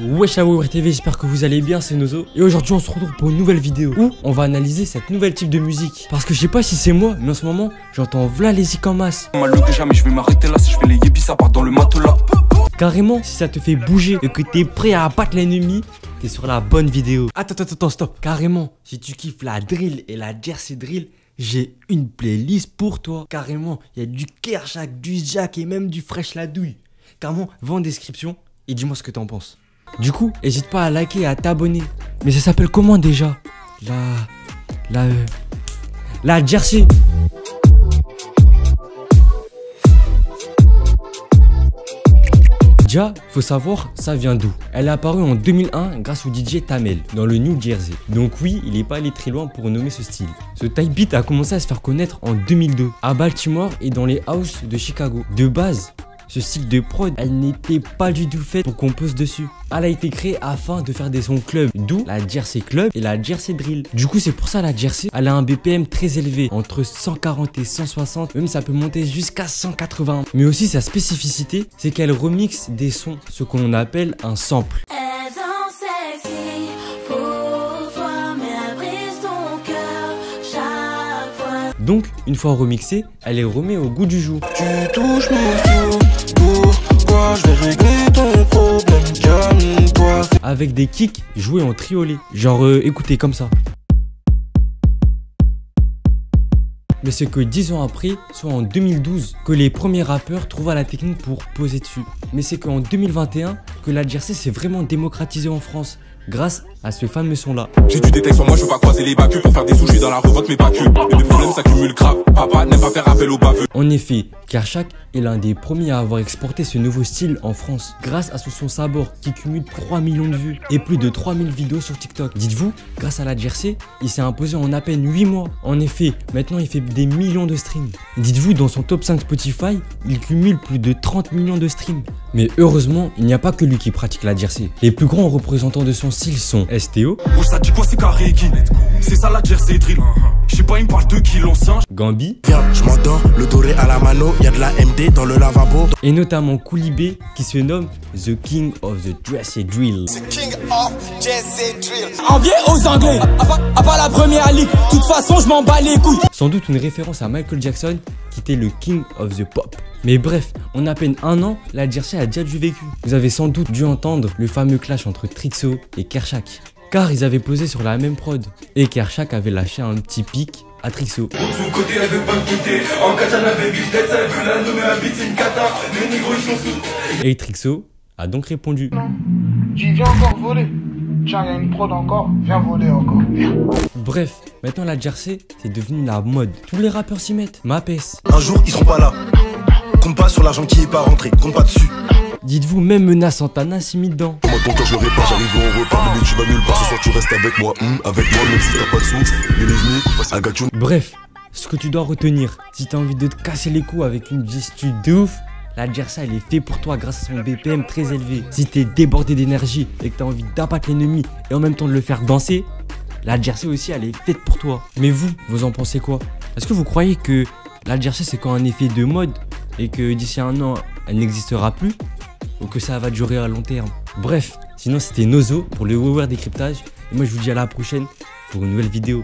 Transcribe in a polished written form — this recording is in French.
Wesh à Wewer TV, j'espère que vous allez bien, c'est Nozo. Et aujourd'hui on se retrouve pour une nouvelle vidéo où on va analyser cette nouvelle type de musique. Parce que je sais pas si c'est moi, mais en ce moment j'entends v'là les zik en masse. Carrément, si ça te fait bouger et que t'es prêt à abattre l'ennemi, t'es sur la bonne vidéo. Attends, stop. Carrément, si tu kiffes la drill et la Jersey drill, j'ai une playlist pour toi. Carrément, il y a du Kerchak, du Jack et même du Fresh la douille. Carrément, va en description et dis-moi ce que t'en penses. Du coup, n'hésite pas à liker et à t'abonner. Mais ça s'appelle comment déjà? La Jersey. Déjà, faut savoir, ça vient d'où. Elle est apparue en 2001 grâce au DJ Tamel dans le New Jersey. Donc oui, il n'est pas allé très loin pour nommer ce style. Ce type beat a commencé à se faire connaître en 2002 à Baltimore et dans les houses de Chicago. De base, ce style de prod, elle n'était pas du tout faite pour qu'on pose dessus. Elle a été créée afin de faire des sons club, d'où la Jersey Club et la Jersey Drill. Du coup, c'est pour ça la Jersey, elle a un BPM très élevé, entre 140 et 160, même ça peut monter jusqu'à 180. Mais aussi sa spécificité, c'est qu'elle remixe des sons, ce qu'on appelle un sample. Donc, une fois remixée, elle les remet au goût du jour. Tu touches mon fou, pourquoi je vais régler ton problème, calme-toi. Avec des kicks joués en triolet, genre écoutez comme ça. Mais c'est que 10 ans après, soit en 2012, que les premiers rappeurs trouvent la technique pour poser dessus. Mais c'est qu'en 2021, que la Jersey s'est vraiment démocratisée en France, grâce à ce fameux son là. J'ai du détect sur moi, je veux pas croiser les bacus pour faire des soucis dans la revote, mais pas que. Et mes problèmes s'accumulent grave, papa n'aime pas faire appel aux baveux. En effet, Kerchak est l'un des premiers à avoir exporté ce nouveau style en France, grâce à son son Sabor qui cumule 3 millions de vues et plus de 3000 vidéos sur TikTok. Dites-vous, grâce à la Jersey, il s'est imposé en à peine 8 mois. En effet, maintenant il fait des millions de streams. Dites-vous, dans son top 5 Spotify, il cumule plus de 30 millions de streams. Mais heureusement, il n'y a pas que lui qui pratique la Jersey. Les plus grands représentants de son style sont STO, Gambi, et notamment Couli B qui se nomme The King of the Jersey Drill. En vient aux Anglais, à part la première ligue, de toute façon je m'en bats les couilles. Sans doute une référence à Michael Jackson qui était le King of the Pop. Mais bref, en à peine un an, la Jersey a déjà du vécu. Vous avez sans doute dû entendre le fameux clash entre Trixo et Kerchak, car ils avaient posé sur la même prod. Et Kerchak avait lâché un petit pic à Trixo. Et Trixo a donc répondu. Tu viens encore voler. Tiens, il y a une prod encore, viens voler encore. Bref, maintenant la Jersey, c'est devenu la mode. Tous les rappeurs s'y mettent, m'apaisse. Un jour, ils seront pas là. Compte pas sur l'argent qui est pas rentré, compte pas dessus. Dites-vous, même Menace Santana s'y mit dedans. Moi, ton cœur, je le répare, j'arrive au repas, mais tu vas nulle part, ce soir tu restes avec moi, même si t'as pas de sous, les ennemis, à bref, ce que tu dois retenir, si t'as envie de te casser les coups avec une gestu de ouf, la Jersey, elle est faite pour toi grâce à son BPM très élevé. Si t'es débordé d'énergie et que t'as envie d'abattre l'ennemi et en même temps de le faire danser, la Jersey aussi, elle est faite pour toi. Mais vous, vous en pensez quoi? Est-ce que vous croyez que la Jersey, c'est quand un effet de mode et que d'ici un an, elle n'existera plus, ou que ça va durer à long terme? Bref, sinon c'était Nozo pour le Wewer Décryptage. Et moi, je vous dis à la prochaine pour une nouvelle vidéo.